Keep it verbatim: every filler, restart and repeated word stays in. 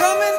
coming